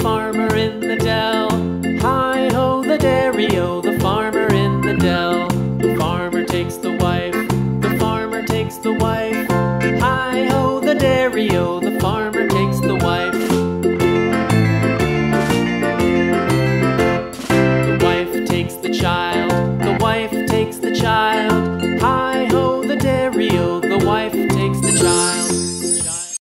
farmer in the dell.